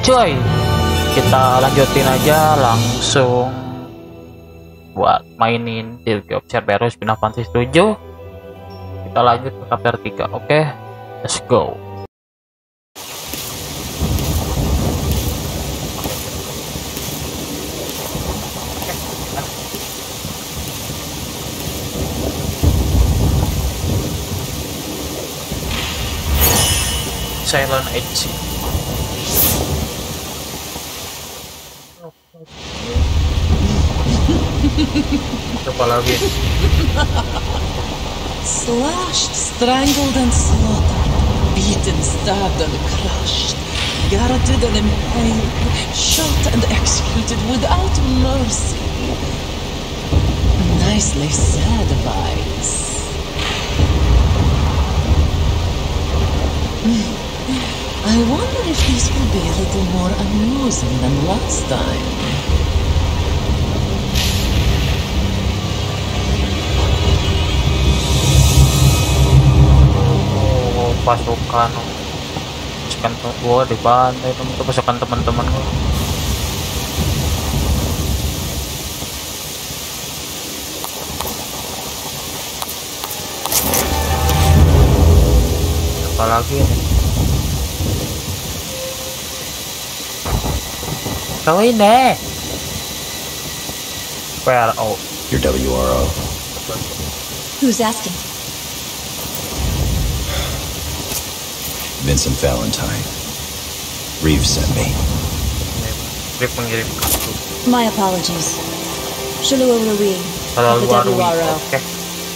cuy, kita lanjutin aja langsung buat mainin Dirge of Cerberus Final Fantasy VII. Kita lanjut ke chapter 3. Oke, let's go. Silent Age. Apa lagi? Slashed, strangled and slaughtered, beaten, stabbed and crushed, garroted and impaled, shot and executed without mercy. Nicely satisfied. I wonder if this will be a little more amusing than last time. Oh, pasukan gua di pantai itu pasukan teman-teman. Apa lagi nih? Well, oh, your WRO. Who's asking? Vincent Valentine. Reeve sent me. My apologies. Shalua Ruin. WRO. Okay.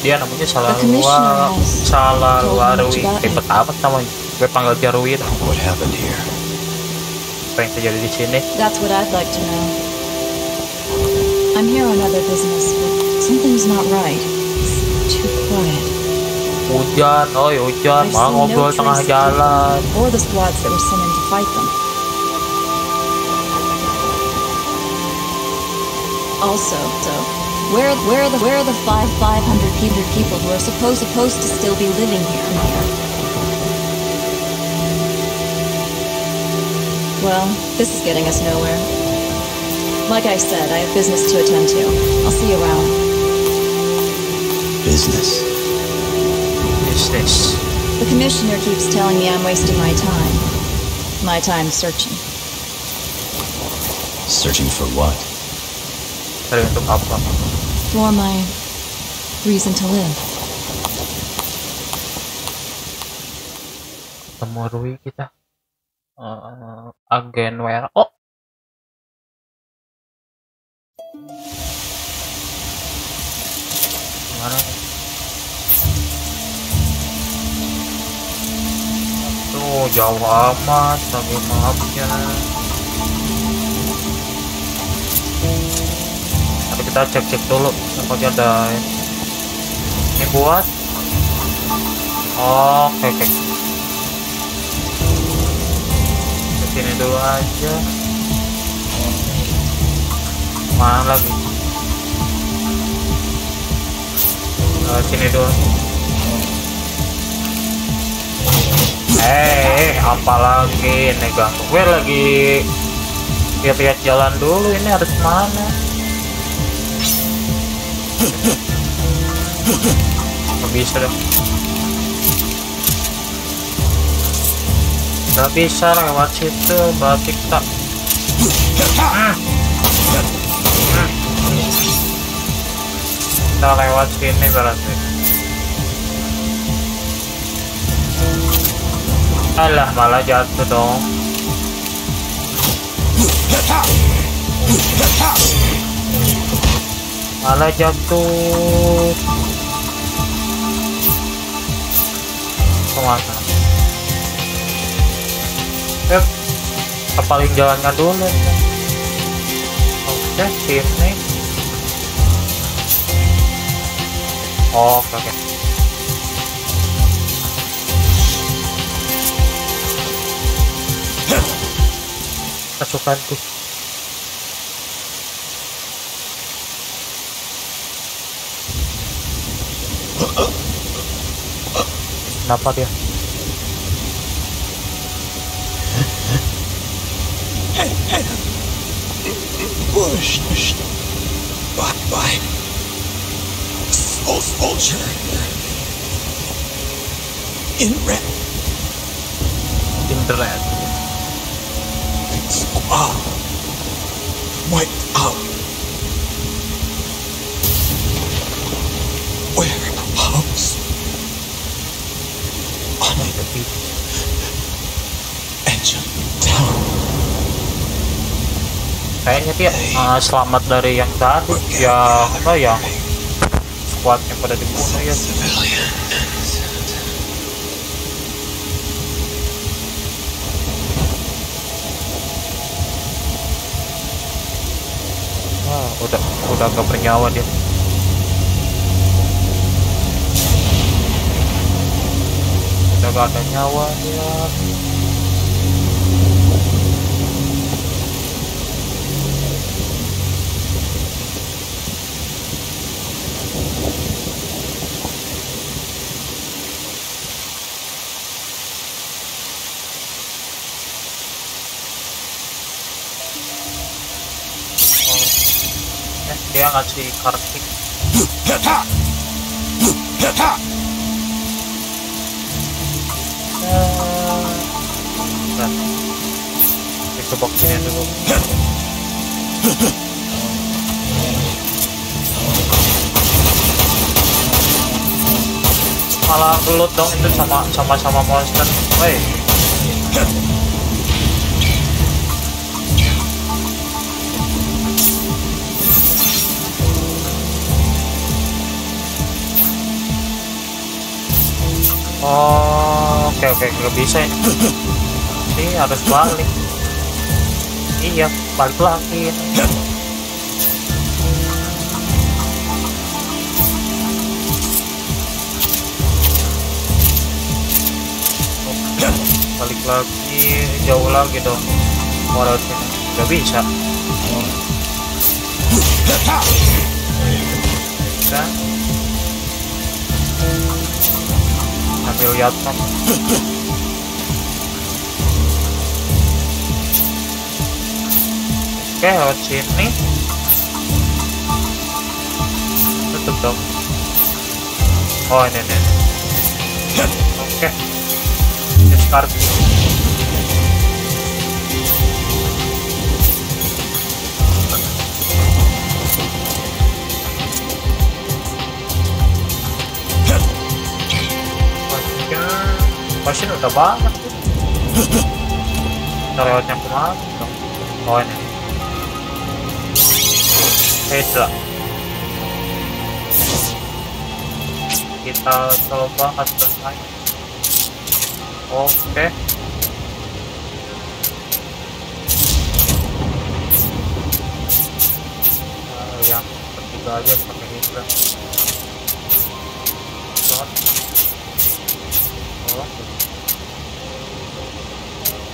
Dia namanya Shalua Ruin. Apa namanya? Gue panggil dia Ruin. What happened here? Apa yang terjadi di sini? That's what I'd like to know. I'm here on other business, but something's not right. It's too quiet. Hujan, oi hujan, malah ngobrol tengah jalan. Or the squads that were sent in to fight them. Also, where are the 500 people who are supposed to still be living here? Well, this is getting us nowhere. Like I said, I have business to attend to. I'll see you around. Business? What's this? The commissioner keeps telling me I'm wasting my time. My time searching. Searching for what? For my reason to live. Temui kita. Agen WRO. Oh. Mana? Tuh jauh amat tapi maafnya. Tapi kita cek dulu apakah ada ini buat. Oke. Sini dulu aja. Mana lagi? Sini dulu. Apa lagi ini ganggu? Gue lagi lihat-lihat jalan dulu. Ini harus mana? Gak bisa dong. Gak bisa lewat situ, berarti kita kita lewat sini berarti. Alah, malah jatuh dong. Malah jatuh. Kemana? Paling jalannya dulu. Oke, sini. Oke. Pasukanku. Kenapa dia? Bye. Vulture. In red. Wiped out. Warehouse. On the edge of town. Kayaknya dia selamat dari yang tadi, yang squadnya pada dibunuh ya. Udah gak bernyawa dia. Udah gak ada nyawa dia. Dia ngasih kartik. Nah, kita box ini dulu. Malah gelut dong itu sama monster. Woi. Oh, oke, nggak bisa ini. Ini harus balik. Iya, balik lagi. Balik lagi, jauh lagi dong. Harusnya nggak bisa. Bisa. Sambil lihat kan. Oke, lewat sini. Tutup dong. Oh, ini. Oke. Discard. Mesin udah banget tuh. Udah lewatnya kemana? Oh ini. Headlock. Kita coba custom lagi. Oke. Yang ketiga aja pakai headlock.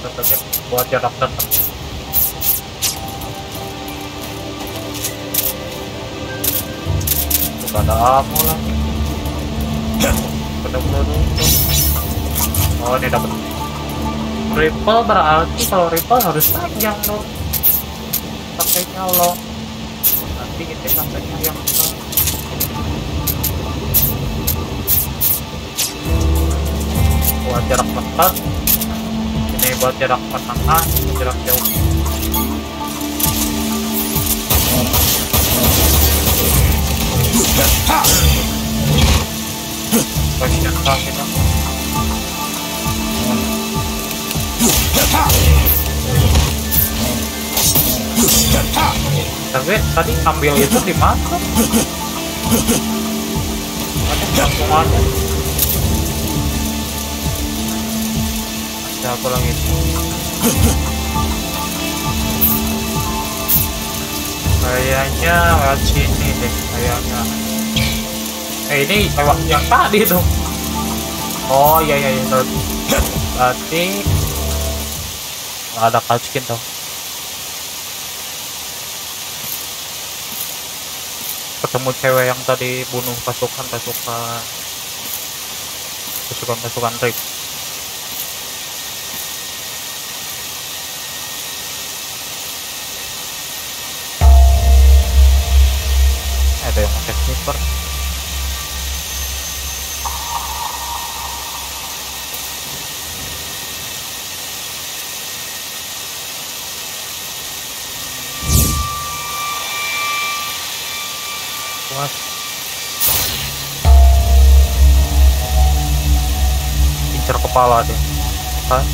Tetap buat jarak tertentu. Gak ada ammo lah. Bener-bener itu. Oh ini dapat. Ripple berarti kalau ripple harus panjang dong. Pakainya lo. Nanti kita pakainya yang buat jarak dekat. Ini buat jarak pertengahan, jarak jauh. Bagian kita. Tapi tadi ambil itu di mana? Ada. Ada apa lagi itu? Kayaknya lewat sini deh, kayaknya. Ini lewat yang tadi tuh. Oh iya, berarti nggak ada kalskin tuh. Ketemu cewek yang tadi bunuh pasukan trip. yang pakai sniper. Mas, incer kepala deh. Hah?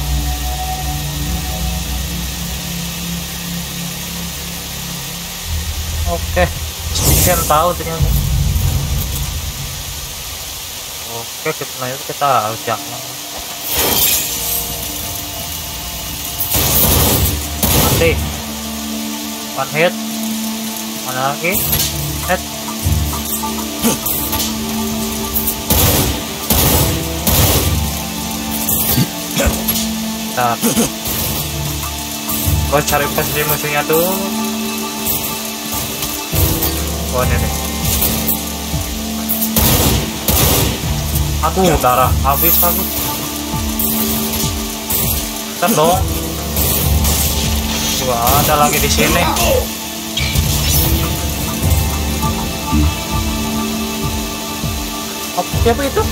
Oke, Vincent tahu ternyata. Oke, kita harus jangan. Mati. One hit. Mana lagi? Hit. Nah, gua cari pas di musuhnya tuh. Oh, ini. Aduh, darah habis lagi. Bentar dong. Coba ada lagi di sini. Siapa itu?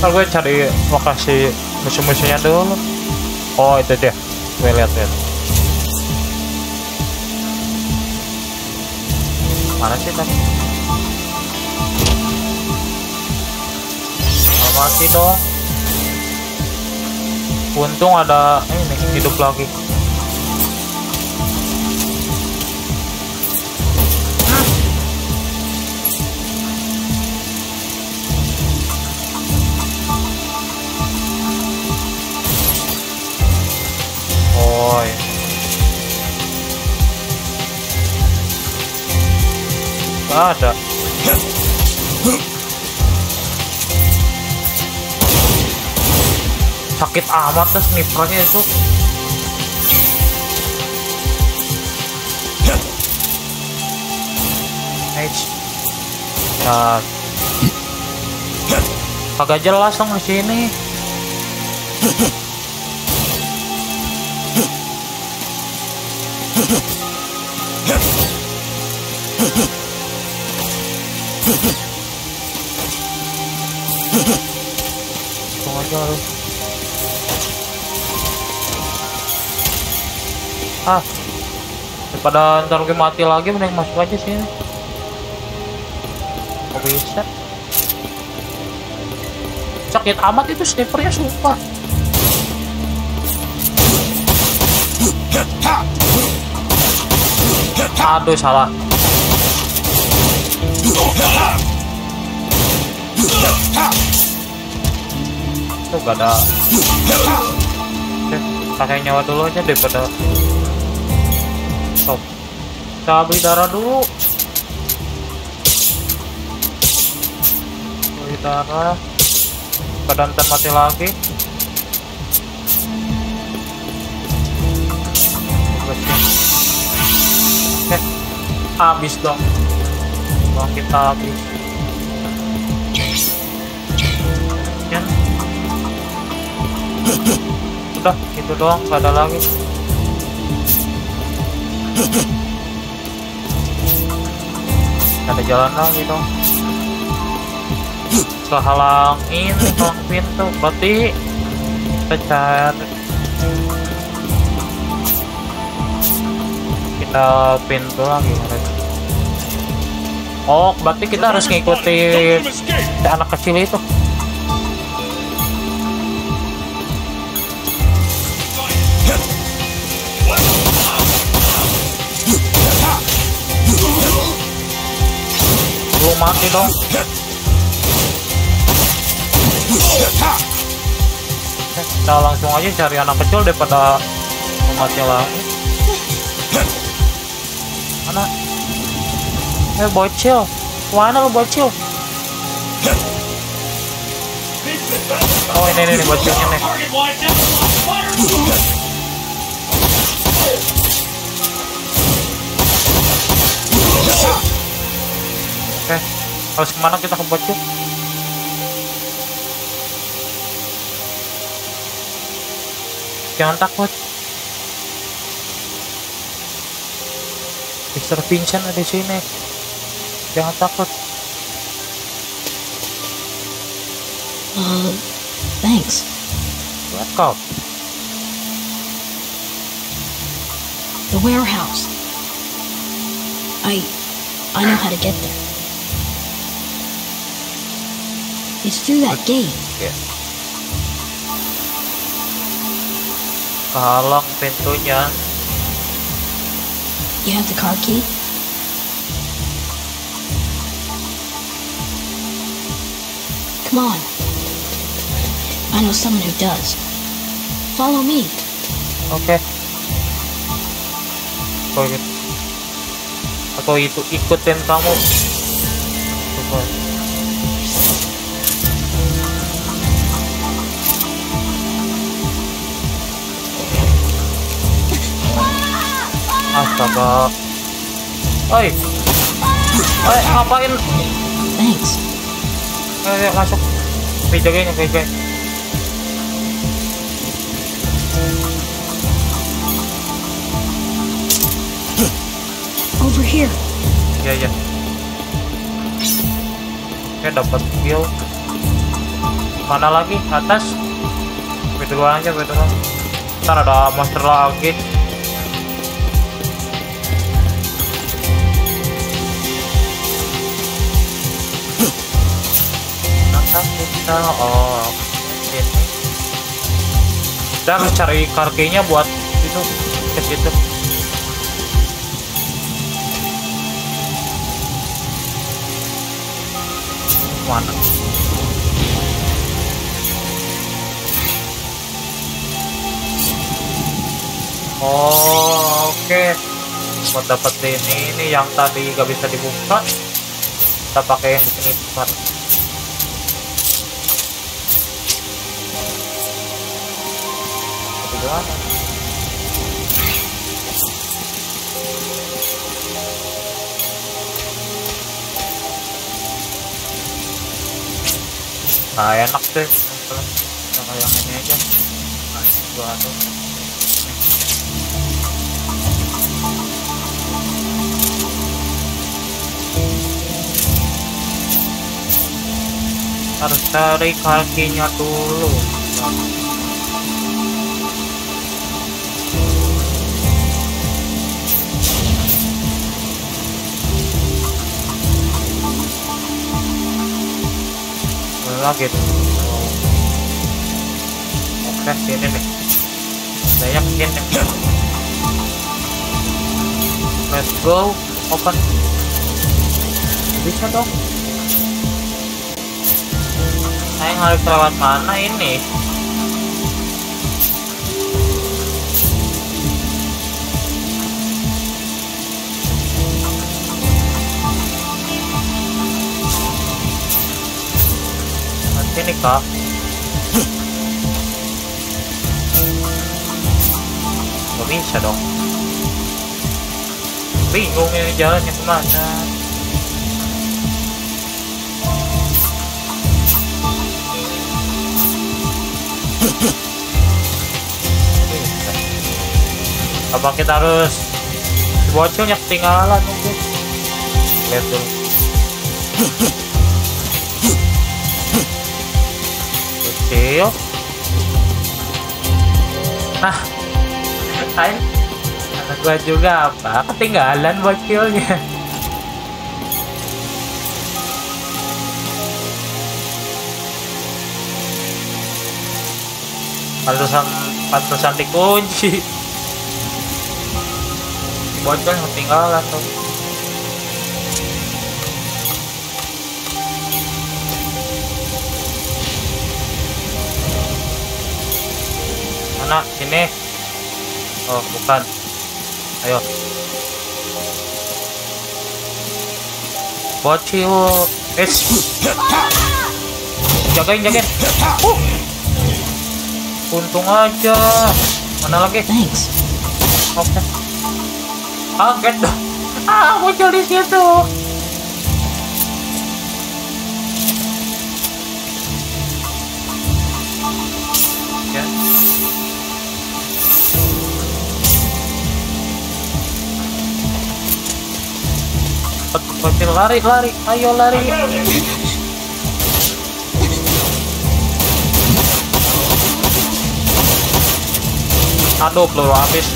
Ntar gue cari lokasi musuh-musuhnya dulu. Oh, itu dia. Gue lihat mana sih tadi? Mati dong. Untung ada ini hidup lagi. Ada. Sakit amat tuh snipernya itu. Nah, agak jelas dong di sini. Ah, daripada ntar gue mati lagi, mending masuk aja sini. Kok bisa? Sakit amat itu snipernya, sumpah. Aduh, salah. Tuh gak ada. Pakai nyawa dulu aja daripada. Stop. Kita beli darah dulu. Beli darah. Badan ter mati lagi. Oke. Habis dong. Wah, kita habis. Ya. Udah, gitu doang, gak ada lagi. Ada jalan lagi dong. Kehalangin dong pintu, berarti kita pintu lagi. Oh, berarti kita harus ngikuti anak kecil itu. Mati dong. Kita langsung aja cari anak kecil daripada mati lagi. Anak, bocil, mana lo bocil? Oh ini bocilnya nih. Oke, harus kemana kita kebaca? Jangan takut. Mister Vincent ada di sini. Jangan takut. Thanks. Welcome. The warehouse. I know how to get there. It's through that gate. Yeah. Tolong pintunya. You have the car key? Come on. I know someone who does. Follow me. Okay. Atau itu ikutin kamu. Astaga. Oi. Oi, ngapain? Thanks. Ayo masuk. Pijagain, pijagain. Over here. Ya. Oke, dapat kill. Mana lagi? Atas. Kedua aja, kedua. Ntar ada monster lagi. Kita ini. Dan cari karkinya buat itu ke situ. Mana? Oh, oke. Buat dapetin ini yang tadi gak bisa dibuka. Kita pakai yang ini buat. Nah, enak deh. Nah, yang ini aja. Nah, gua tuh. Harus cari kakinya dulu. Gitu. Oke, sini nih. Saya yakin nih. Let's go. Open. Bisa dong. Saya harus lewat mana ini? Ini kak. Gak bisa dong. Bingung ini jalannya kemana. Apa kita harus bocilnya ketinggalan mungkin. Lihat dulu. Kecil. Nah, ayo. Karena gua juga apa? Ketinggalan bocilnya. Pantesan dikunci. Bocilnya ketinggalan tuh. Nah, sini. Oh, bukan. Ayo. Bocil. Jagain. Untung aja. Mana lagi? Thanks. Oke. Kaget dah. Bocil di situ. Bocil lari, lari, ayo lari. Aduh, peluru habis.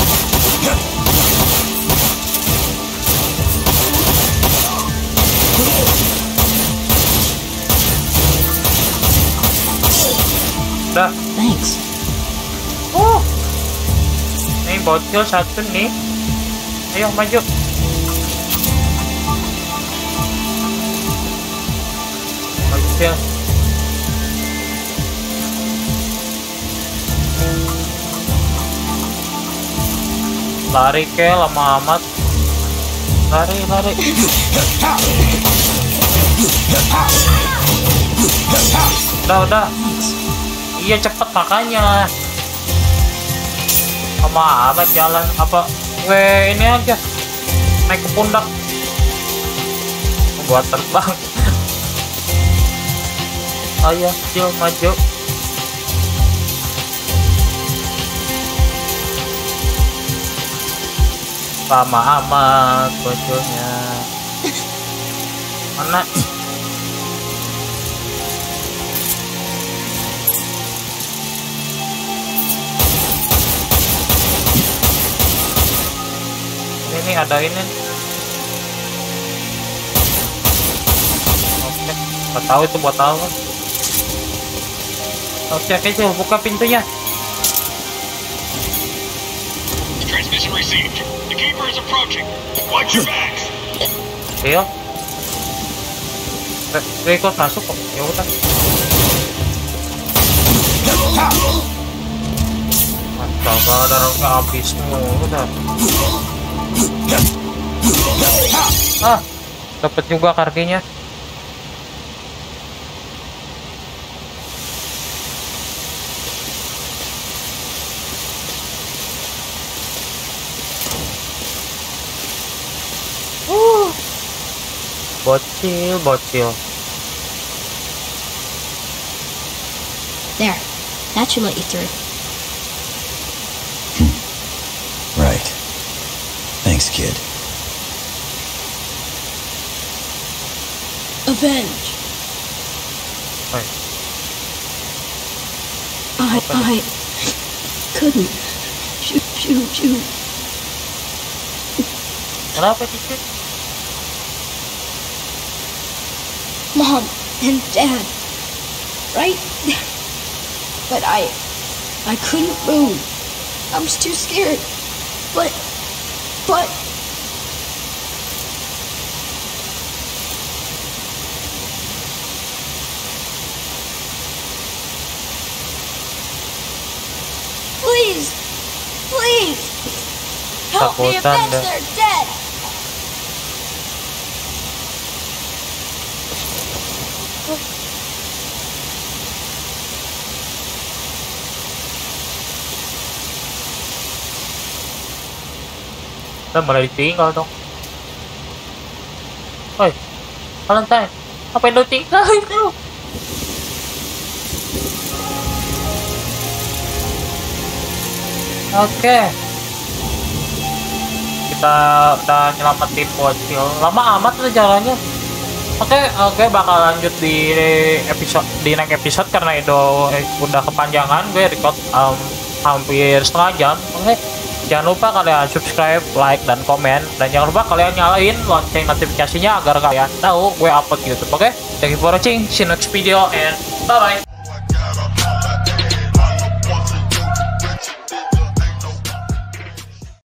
Udah. Thanks. Nih bocil satu nih. Ayo maju. Ya. Lari ke lama amat. Lari, lari. Udah, udah. Iya cepet makanya. Lama amat jalan apa? Weh ini aja. Naik ke pundak. Buat terbang. Ayo, yuk maju. Lama amat bocornya. Mana? Ini ada ini. Oke, nggak tahu itu buat apa. Oke, oke, coba buka pintunya. Transmission received. The keeper is approaching. Watch your backs. Iya. Gue ikut masuk kok. Ya udah. Astaga, darahnya habis mulu dah. Ah, dapat juga karkinya. Bocil, bocil. There, that should let you through. Right. Thanks, kid. Avenge. Hi. I couldn't shoot. Kenapa sih? Mom and Dad, right? But I couldn't move. I was too scared. But please, help me avenge their death. Kita malah ditinggal dong. Oi, Valentine, apa yang lo tinggalin lo? Oke, kita udah nyelamatin bocil. Lama amat tuh jalannya. Oke, bakal lanjut di next episode karena itu udah kepanjangan. Gue record hampir setengah jam. Oke. Jangan lupa kalian subscribe, like, dan komen. Dan jangan lupa kalian nyalain lonceng notifikasinya agar kalian tahu gue upload YouTube, oke? Thank you for watching, see you next video, and bye-bye!